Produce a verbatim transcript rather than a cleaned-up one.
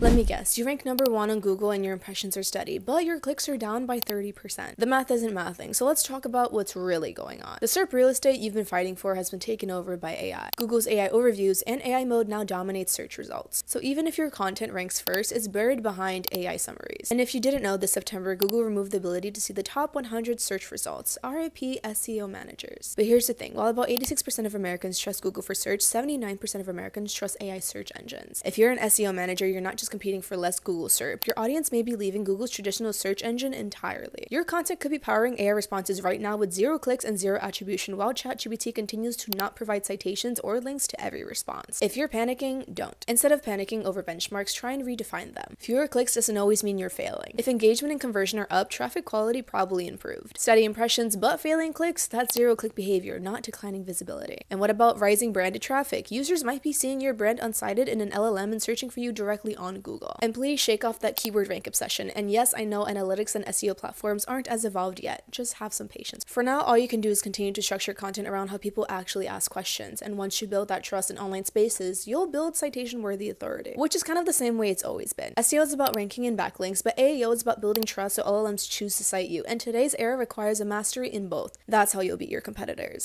Let me guess, you rank number one on Google and your impressions are steady, but your clicks are down by thirty percent. The math isn't mathing, so let's talk about what's really going on. The SERP real estate you've been fighting for has been taken over by A I. Google's A I overviews and A I mode now dominates search results. So even if your content ranks first, it's buried behind A I summaries. And if you didn't know, this September, Google removed the ability to see the top one hundred search results, R I P S E O managers. But here's the thing, while about eighty-six percent of Americans trust Google for search, seventy-nine percent of Americans trust A I search engines. If you're an S E O manager, you're not just competing for less Google SERP. Your audience may be leaving Google's traditional search engine entirely. Your content could be powering A I responses right now with zero clicks and zero attribution, while ChatGPT continues to not provide citations or links to every response. If you're panicking, don't. Instead of panicking over benchmarks, try and redefine them. Fewer clicks doesn't always mean you're failing. If engagement and conversion are up, traffic quality probably improved. Steady impressions but failing clicks? That's zero click behavior, not declining visibility. And what about rising branded traffic? Users might be seeing your brand unsighted in an L L M and searching for you directly on Google. And please shake off that keyword rank obsession. And yes, I know analytics and S E O platforms aren't as evolved yet. Just have some patience. For now, all you can do is continue to structure content around how people actually ask questions. And once you build that trust in online spaces, you'll build citation-worthy authority, which is kind of the same way it's always been. S E O is about ranking and backlinks, but A E O is about building trust so L L Ms choose to cite you. And today's era requires a mastery in both. That's how you'll beat your competitors.